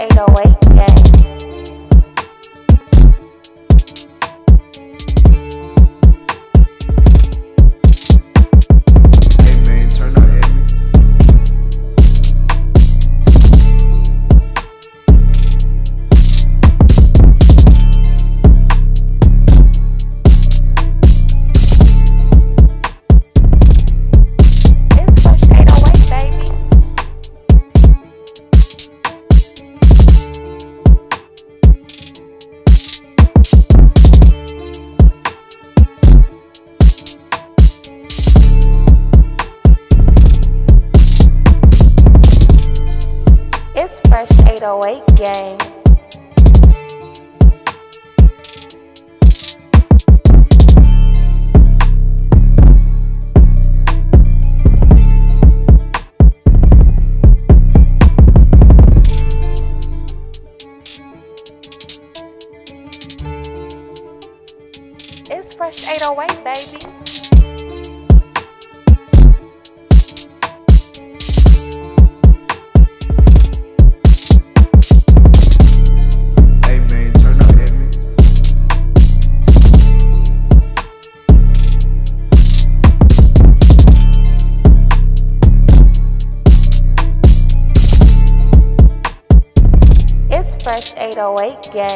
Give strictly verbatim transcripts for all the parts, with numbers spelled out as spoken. eight oh eight gang. eight oh eight gang. It's fresh eight oh eight, baby. Fresh eight oh eight gang.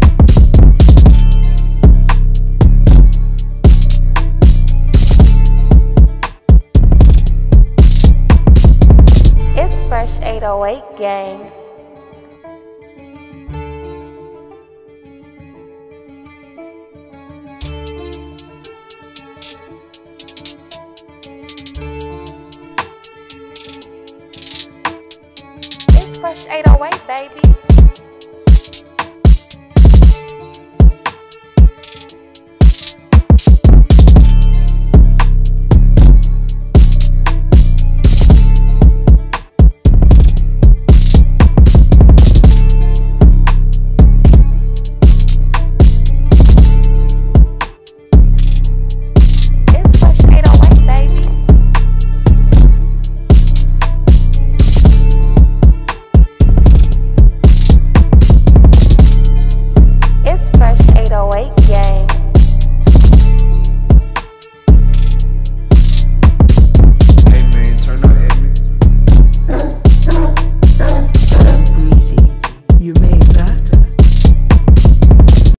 Fresh eight oh eight gang. It's fresh eight oh eight, baby.